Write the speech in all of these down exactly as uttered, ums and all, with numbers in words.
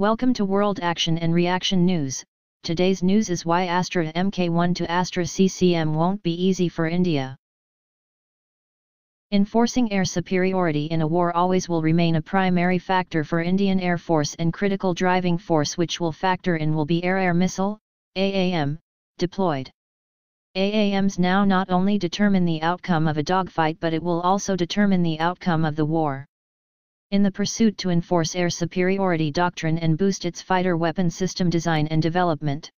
Welcome to World Action and Reaction News. Today's news is why Astra M K one to Astra C C M won't be easy for India. Enforcing air superiority in a war always will remain a primary factor for Indian Air Force, and critical driving force which will factor in will be air-air missile, A A M, deployed. A A Ms now not only determine the outcome of a dogfight, but it will also determine the outcome of the war. In the pursuit to enforce air superiority doctrine and boost its fighter weapon system design and development,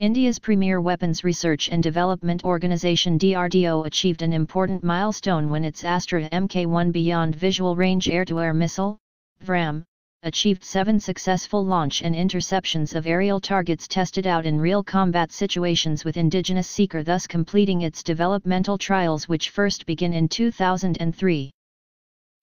India's premier weapons research and development organisation D R D O achieved an important milestone when its Astra M K one Beyond Visual Range Air-to-Air Missile, B V R A A M, achieved seven successful launch and interceptions of aerial targets tested out in real combat situations with indigenous seeker, thus completing its developmental trials, which first begin in two thousand three.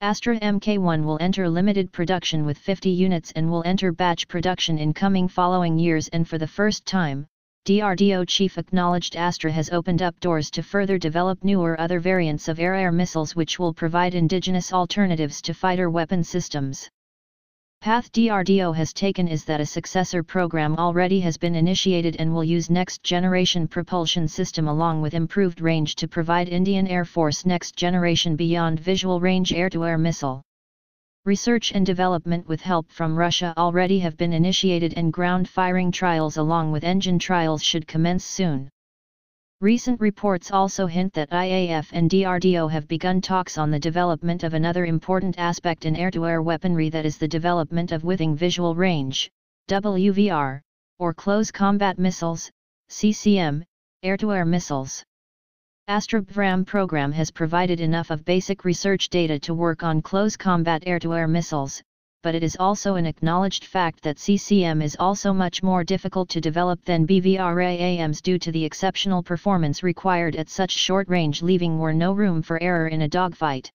Astra M K one will enter limited production with fifty units and will enter batch production in coming following years, and for the first time, D R D O chief acknowledged Astra has opened up doors to further develop newer other variants of air-air missiles which will provide indigenous alternatives to fighter weapon systems. Path D R D O has taken is that a successor program already has been initiated and will use next-generation propulsion system along with improved range to provide Indian Air Force next-generation beyond visual range air-to-air missile. Research and development with help from Russia already have been initiated, and ground firing trials along with engine trials should commence soon. Recent reports also hint that I A F and D R D O have begun talks on the development of another important aspect in air-to-air weaponry, that is the development of within visual range, W V R, or close combat missiles, C C M, air-to-air missiles. Astra B V R A A M program has provided enough of basic research data to work on close combat air-to-air missiles, but it is also an acknowledged fact that C C M is also much more difficult to develop than B V R A A Ms due to the exceptional performance required at such short range, leaving war no room for error in a dogfight.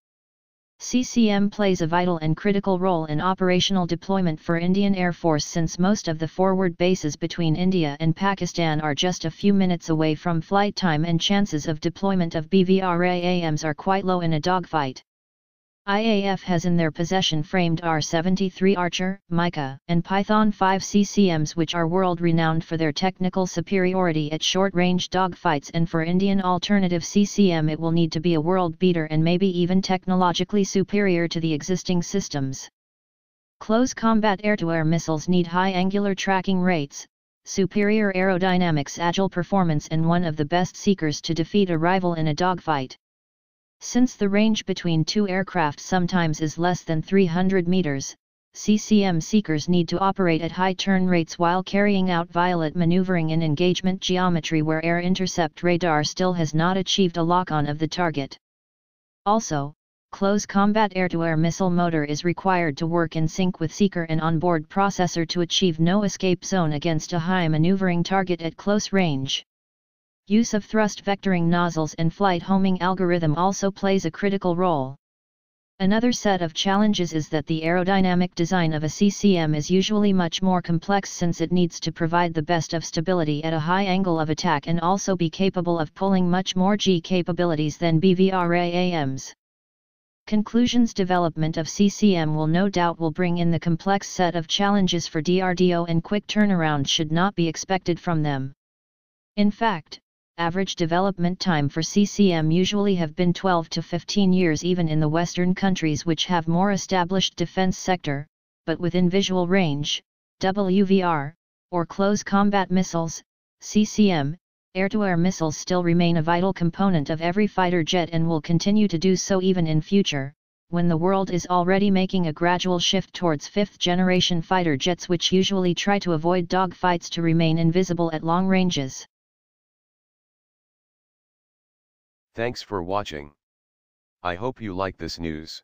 C C M plays a vital and critical role in operational deployment for Indian Air Force, since most of the forward bases between India and Pakistan are just a few minutes away from flight time, and chances of deployment of B V R A A Ms are quite low in a dogfight. I A F has in their possession framed R seventy-three Archer, MICA, and Python five C C Ms, which are world-renowned for their technical superiority at short-range dogfights, and for Indian alternative C C M it will need to be a world-beater and maybe even technologically superior to the existing systems. Close combat air-to-air missiles need high angular tracking rates, superior aerodynamics, agile performance, and one of the best seekers to defeat a rival in a dogfight. Since the range between two aircraft sometimes is less than three hundred meters, C C M seekers need to operate at high turn rates while carrying out violent maneuvering in engagement geometry where air intercept radar still has not achieved a lock-on of the target. Also, close combat air-to-air missile motor is required to work in sync with seeker and onboard processor to achieve no escape zone against a high maneuvering target at close range. Use of thrust vectoring nozzles and flight homing algorithm also plays a critical role. Another set of challenges is that the aerodynamic design of a C C M is usually much more complex, since it needs to provide the best of stability at a high angle of attack and also be capable of pulling much more G capabilities than B V R A A Ms. Conclusions: development of C C M will no doubt will bring in the complex set of challenges for D R D O, and quick turnaround should not be expected from them. In fact, average development time for C C M usually have been twelve to fifteen years, even in the Western countries which have more established defense sector, but within visual range, W V R, or close combat missiles, C C M, air-to-air missiles still remain a vital component of every fighter jet and will continue to do so even in future, when the world is already making a gradual shift towards fifth-generation fighter jets which usually try to avoid dogfights to remain invisible at long ranges. Thanks for watching. I hope you like this news.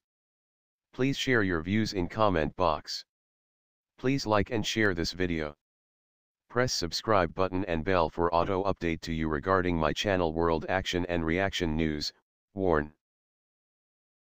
Please share your views in comment box. Please like and share this video. Press subscribe button and bell for auto update to you regarding my channel World Action and Reaction News. Warn.